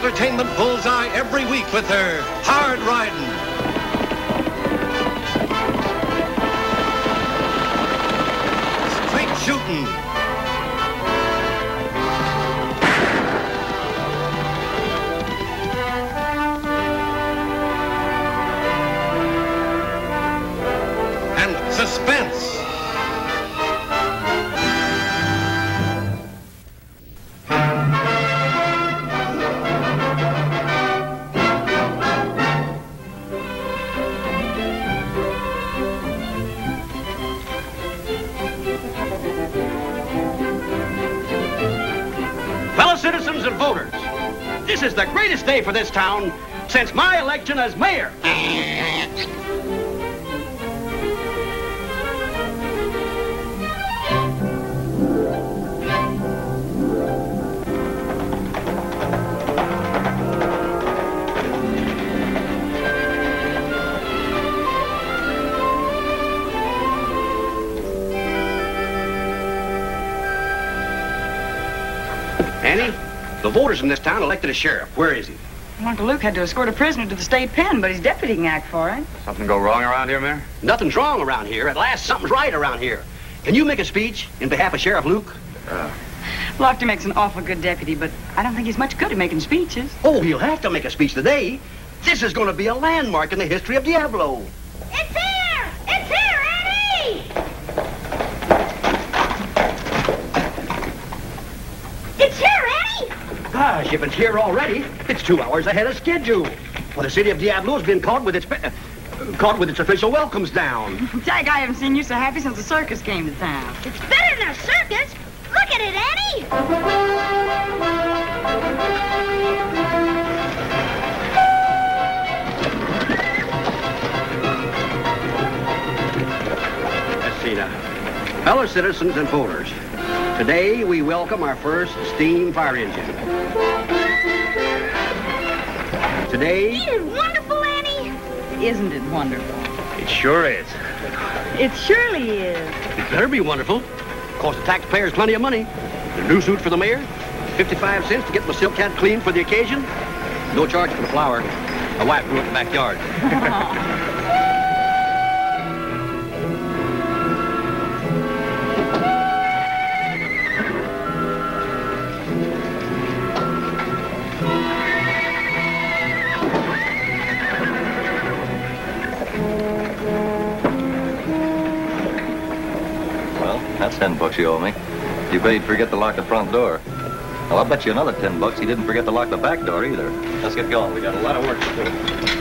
the entertainment bullseye every week with her Hard Riding. Street Shooting. And Suspense. And voters, this is the greatest day for this town since my election as mayor. Annie? The voters in this town elected a sheriff. Where is he? Well, Uncle Luke had to escort a prisoner to the state pen, but his deputy can act for him. Something go wrong around here, Mayor? Nothing's wrong around here. At last, something's right around here. Can you make a speech in behalf of Sheriff Luke? Lochter makes an awful good deputy, but I don't think he's much good at making speeches. Oh, he'll have to make a speech today. This is going to be a landmark in the history of Diablo. It's here! It's here, Annie! It's here, Annie! Gosh, if it's here already, it's 2 hours ahead of schedule. Well, the city of Diablo has been caught with its official welcomes down. Tagg, I haven't seen you so happy since the circus came to town. It's better than a circus. Look at it, Annie. Let's see now. Fellow citizens and voters. Today, we welcome our first steam fire engine. Today... Isn't it wonderful, Annie? Isn't it wonderful? It sure is. It surely is. It better be wonderful. Cost the taxpayers plenty of money. The new suit for the mayor, 55 cents to get my silk hat clean for the occasion. No charge for the flower. My wife grew it in the backyard. That's $10 you owe me. You bet he'd forget to lock the front door. Well, I'll bet you another $10 he didn't forget to lock the back door either. Let's get going. We got a lot of work to do.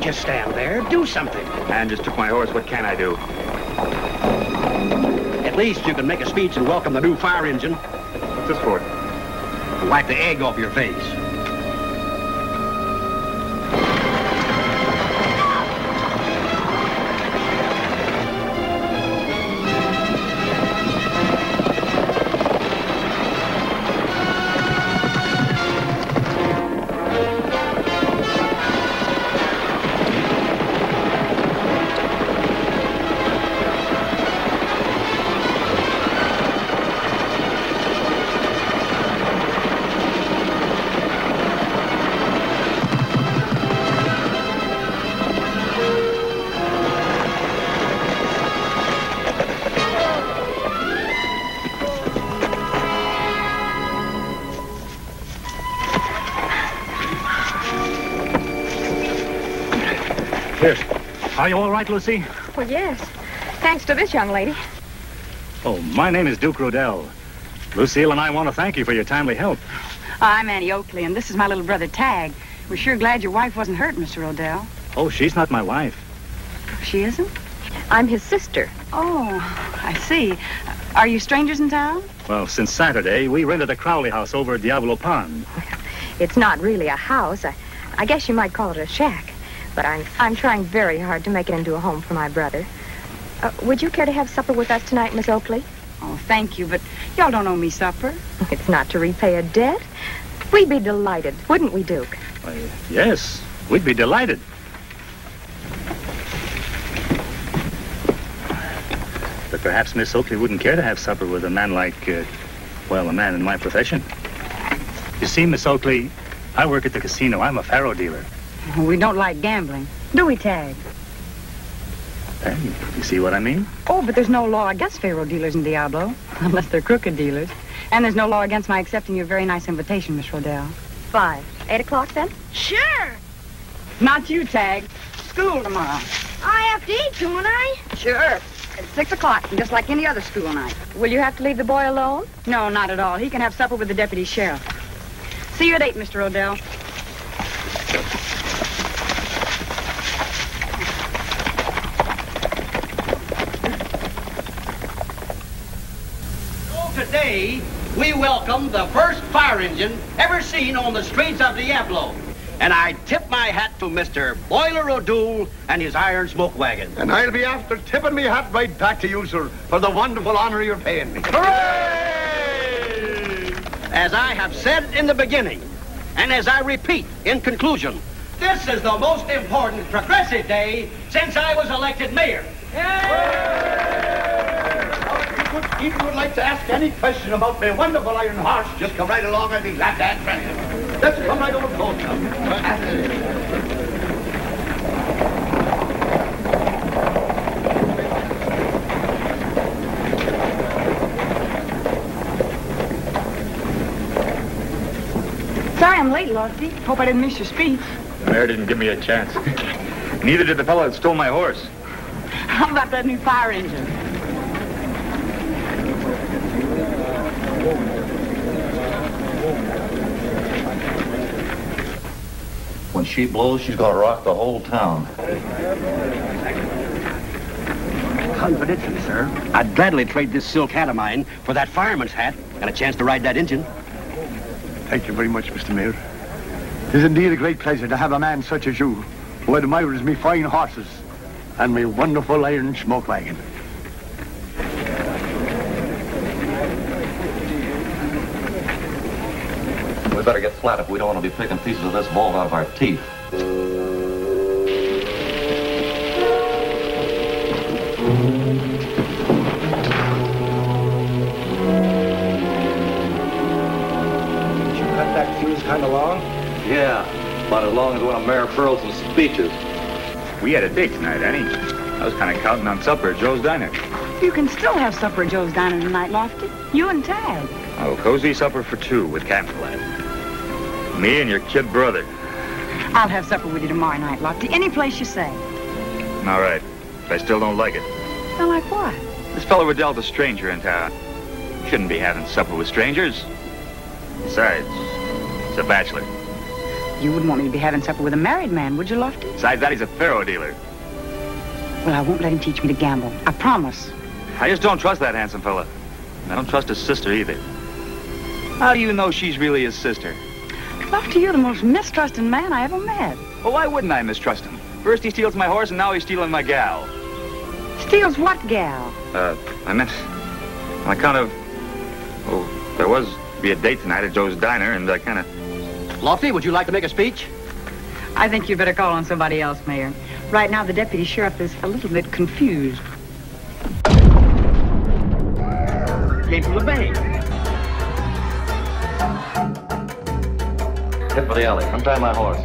Just stand there. Do something. Man just took my horse. What can I do? At least you can make a speech and welcome the new fire engine. What's this for? To wipe the egg off your face. Are you all right, Lucy? Well, yes. Thanks to this young lady. Oh, my name is Duke Rodell. Lucille and I want to thank you for your timely help. I'm Annie Oakley, and this is my little brother, Tagg. We're sure glad your wife wasn't hurt, Mr. O'Doul. Oh, she's not my wife. She isn't? I'm his sister. Oh, I see. Are you strangers in town? Well, since Saturday, we rented a Crowley house over at Diablo Pond. It's not really a house. I guess you might call it a shack. But I'm trying very hard to make it into a home for my brother. Would you care to have supper with us tonight, Miss Oakley? Oh, thank you, but y'all don't owe me supper. It's not to repay a debt. We'd be delighted, wouldn't we, Duke? Yes, we'd be delighted. But perhaps Miss Oakley wouldn't care to have supper with a man like, well, a man in my profession. You see, Miss Oakley, I work at the casino. I'm a faro dealer. We don't like gambling, do we, Tagg? You see what I mean? Oh, but there's no law against faro dealers in Diablo, unless they're crooked dealers. And there's no law against my accepting your very nice invitation, Miss Rodells. 8 o'clock, then? Sure. Not you, Tagg. School tomorrow. I have to eat, don't I? Sure. At 6 o'clock, just like any other school night. Will you have to leave the boy alone? No, not at all. He can have supper with the deputy sheriff. See you at 8, Mr. Rodells. Today, we welcome the first fire engine ever seen on the streets of Diablo. And I tip my hat to Mr. Boiler O'Doul and his iron smoke wagon. And I'll be after tipping my hat right back to you, sir, for the wonderful honor you're paying me. Hooray! As I have said in the beginning, and as I repeat in conclusion, this is the most important progressive day since I was elected mayor. If you would like to ask any question about my wonderful iron horse, just come right along. I'd be glad to answer. Let's come right over close now. Sorry I'm late, Lofty. Hope I didn't miss your speech. The mayor didn't give me a chance. Neither did the fellow that stole my horse. How about that new fire engine? When she blows, she's gonna rock the whole town. Confidentially, sir, I'd gladly trade this silk hat of mine for that fireman's hat and a chance to ride that engine. Thank you very much, Mr. Mayor. It is indeed a great pleasure to have a man such as you, who admires me fine horses and my wonderful iron smoke wagon. We better get flat if we don't want to be picking pieces of this ball out of our teeth. Did you cut that fuse kind of long? Yeah, about as long as one of Mayor Burleson's speeches. We had a date tonight, Annie. I was kind of counting on supper at Joe's Diner. You can still have supper at Joe's Diner tonight, Lofty. You and Tagg. Oh, cozy supper for two with candlelight. Me and your kid brother. I'll have supper with you tomorrow night, Lofty. Any place you say. All right. If I still don't like it. Well, like what? This fellow Rodells a stranger in town. Shouldn't be having supper with strangers. Besides, he's a bachelor. You wouldn't want me to be having supper with a married man, would you, Lofty? Besides that, he's a faro dealer. Well, I won't let him teach me to gamble. I promise. I just don't trust that handsome fella. I don't trust his sister either. How do you know she's really his sister? Lofty, you're the most mistrusting man I ever met. Well, why wouldn't I mistrust him? First he steals my horse, and now he's stealing my gal. Steals what gal? I meant on account of... Oh, there was to be a date tonight at Joe's Diner, and I kind of... Lofty, would you like to make a speech? I think you'd better call on somebody else, Mayor. Right now, the deputy sheriff is a little bit confused. Came from the bank. Hit for the alley. Untie my horse.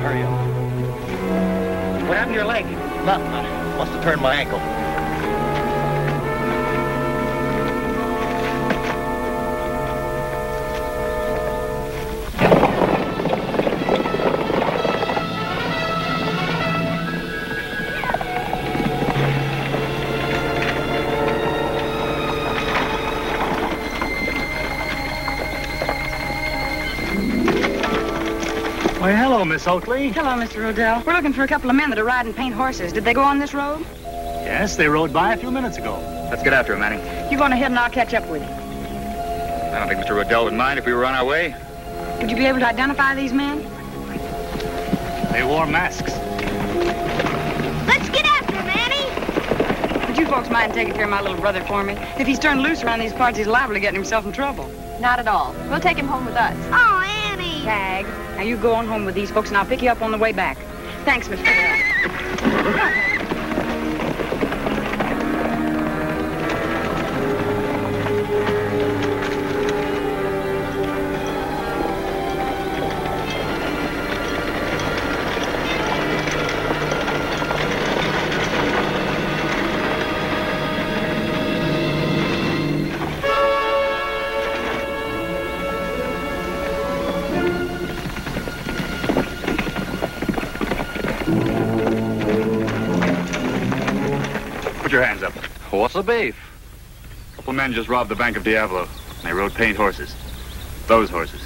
Hurry up. What happened to your leg? Nothing. I must have turned my ankle. Miss Oakley. Hello, Mr. Rodells. We're looking for a couple of men that are riding paint horses. Did they go on this road? Yes, they rode by a few minutes ago. Let's get after them, Annie. You go on ahead and I'll catch up with you. I don't think Mr. Rodells would mind if we were on our way. Would you be able to identify these men? They wore masks. Let's get after them, Annie. Would you folks mind taking care of my little brother for me? If he's turned loose around these parts, he's liable to get himself in trouble. Not at all. We'll take him home with us. Oh, Annie. Tagg. Now, you go on home with these folks, and I'll pick you up on the way back. Thanks, Mr. What's the beef? A couple men just robbed the bank of Diablo, and they rode paint horses. Those horses.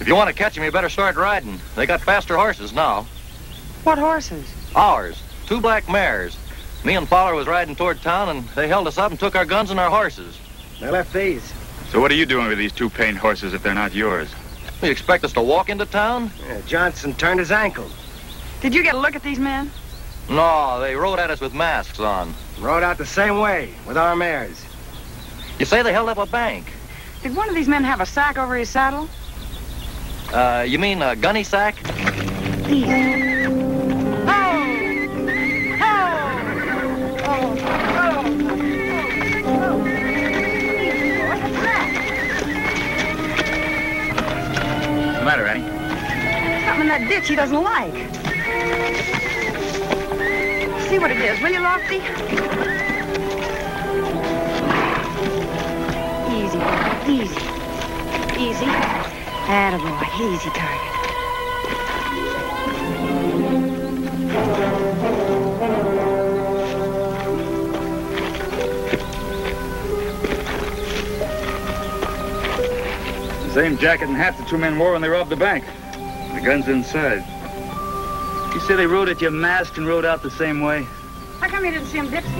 If you want to catch them, you better start riding. They got faster horses now. What horses? Ours. Two black mares. Me and Fowler was riding toward town, and they held us up and took our guns and our horses. They left these. So what are you doing with these two paint horses if they're not yours? You expect us to walk into town? Yeah, Johnson turned his ankle. Did you get a look at these men? No, they rode at us with masks on. Rode out the same way, with our mares. You say they held up a bank. Did one of these men have a sack over his saddle? You mean a gunny sack? These. Oh! Oh! Oh! Oh! What's the matter, Annie? Something in that ditch he doesn't like. See what it is, will you, Lofty? Easy, easy, easy. Attaboy, easy target. The same jacket and hat the two men wore when they robbed the bank. The gun's inside. You say they rode at your mask and rode out the same way? How come you didn't see them dip these?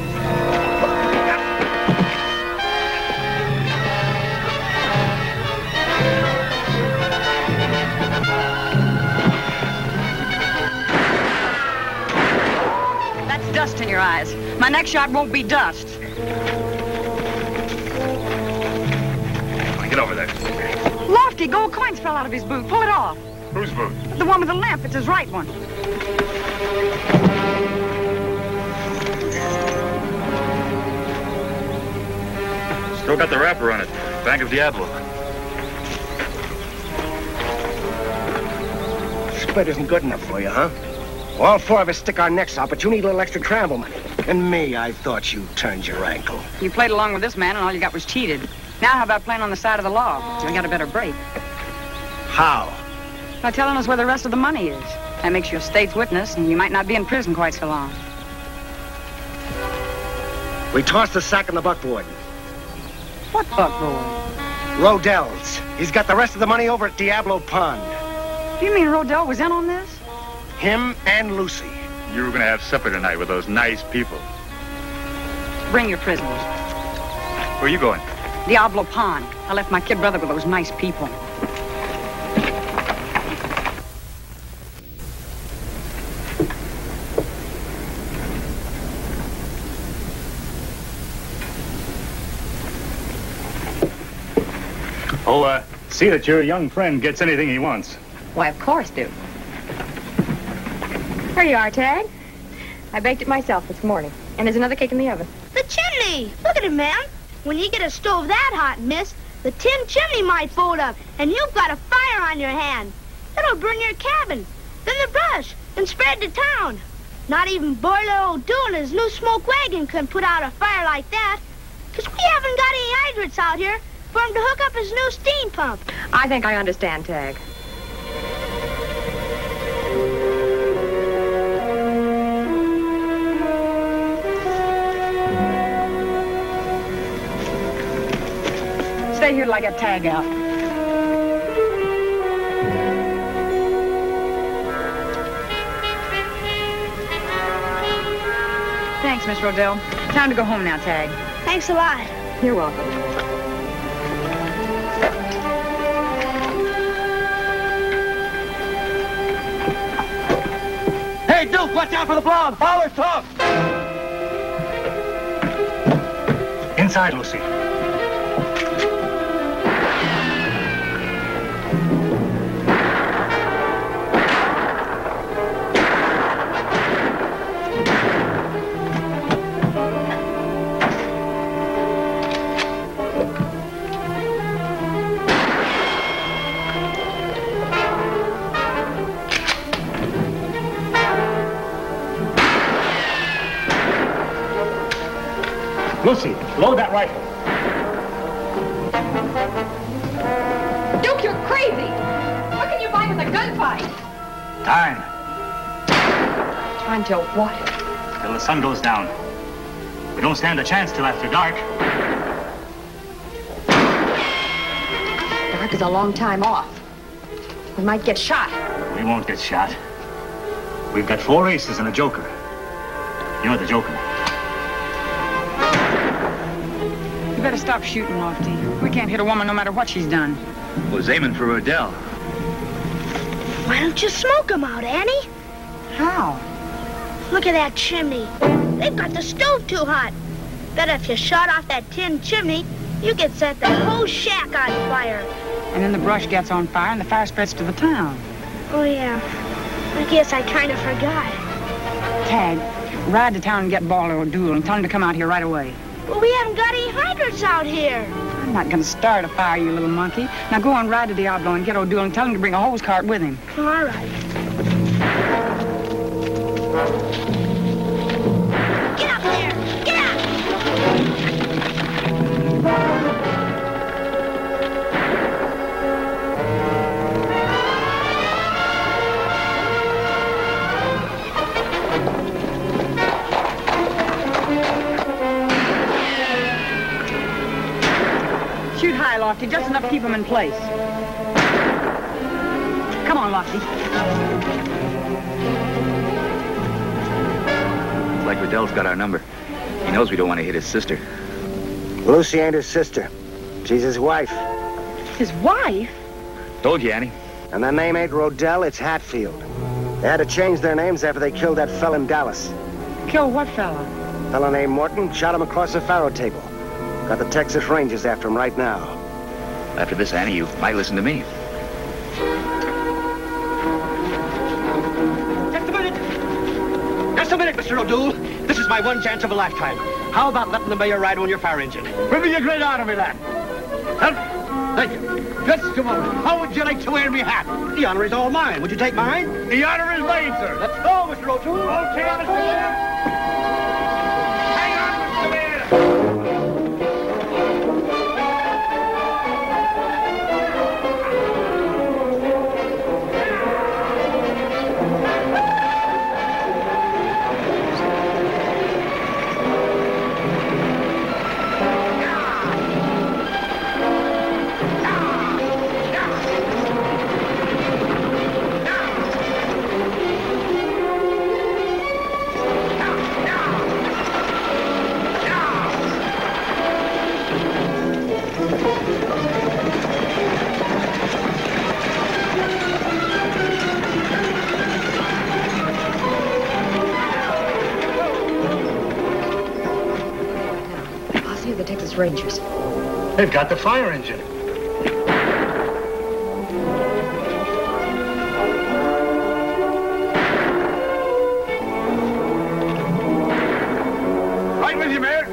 That's dust in your eyes. My next shot won't be dust. Get over there. Lofty, gold coins fell out of his boot. Pull it off. Whose boot? The one with the lamp. It's his right one. Still got the wrapper on it. Bank of Diablo. Split isn't good enough for you, huh? All four of us stick our necks out, but you need a little extra travel money. And me, I thought you turned your ankle. You played along with this man, and all you got was cheated. Now how about playing on the side of the law? We got a better break. How? By telling us where the rest of the money is. That makes you a state's witness, and you might not be in prison quite so long. We tossed the sack in the buckboard. What buckboard? Rodells. He's got the rest of the money over at Diablo Pond. You mean Rodell was in on this? Him and Lucy. You were going to have supper tonight with those nice people. Bring your prisoners. Where are you going? Diablo Pond. I left my kid brother with those nice people. Oh, see that your young friend gets anything he wants. Why, of course, Duke. Here you are, Tagg. I baked it myself this morning, and there's another cake in the oven. The chimney! Look at it, ma'am. When you get a stove that hot, miss, the tin chimney might fold up, and you've got a fire on your hand. The It'll burn your cabin, then the brush, and spread to town. Not even Boiler O'Doul and his new smoke wagon couldn't put out a fire like that, because we haven't got any hydrants out here for him to hook up his new steam pump. I think I understand, Tagg. Stay here till I get Tagg out. Thanks, Miss Rodells. Time to go home now, Tagg. Thanks a lot. You're welcome. Hey, Duke, watch out for the blonde. Fowler's tough. Inside, Lucy. Lucy, load that rifle. Duke, you're crazy! What can you buy with a gunfight? Time. Time till what? Till the sun goes down. We don't stand a chance till after dark. Dark is a long time off. We might get shot. We won't get shot. We've got four aces and a joker. You're the joker. You better stop shooting, Lofty. We can't hit a woman no matter what she's done. I was aiming for Rodells. Why don't you smoke them out, Annie? How? Look at that chimney. They've got the stove too hot. Bet if you shot off that tin chimney, you could set the whole shack on fire. And then the brush gets on fire and the fire spreads to the town. Oh, yeah. I guess I kind of forgot. Tagg, ride to town and get Boiler O'Doul and tell him to come out here right away. But we haven't got any hydrants out here. I'm not going to start a fire, you little monkey. Now go on, ride to Diablo and get O'Doul and tell him to bring a hose cart with him. All right. Get up there! Get Lofty, just enough to keep them in place. Come on, Lofty. Looks like Rodells got our number. He knows we don't want to hit his sister. Lucy ain't his sister. She's his wife. His wife? Told you, Annie. And their name ain't Rodells, it's Hatfield. They had to change their names after they killed that fella in Dallas. Killed what fella? Fella named Morton, shot him across the faro table. Got the Texas Rangers after him right now. After this, Annie, you might listen to me. Just a minute! Just a minute, Mr. O'Doul. This is my one chance of a lifetime. How about letting the mayor ride on your fire engine? Bring me your great honor, me lad. Thank you. Just a moment. How would you like to wear me hat? The honor is all mine. Would you take mine? The honor is mine, sir. Let's go, Mr. O'Doul. Okay, Mr. Mayor. Hang on, Mr. Mayor. Rangers. They've got the fire engine. Right with you, Mayor.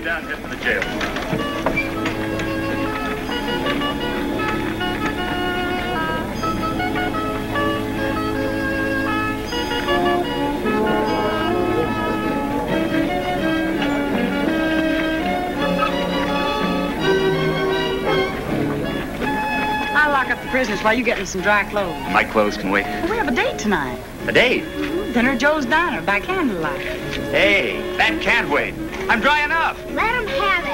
Get down here to the jail. I'll lock up the prisoners while you get me some dry clothes. My clothes can wait. We have a date tonight. A date? Dinner at Joe's Diner by candlelight. Hey, that can't wait. I'm dry enough. Let him have it.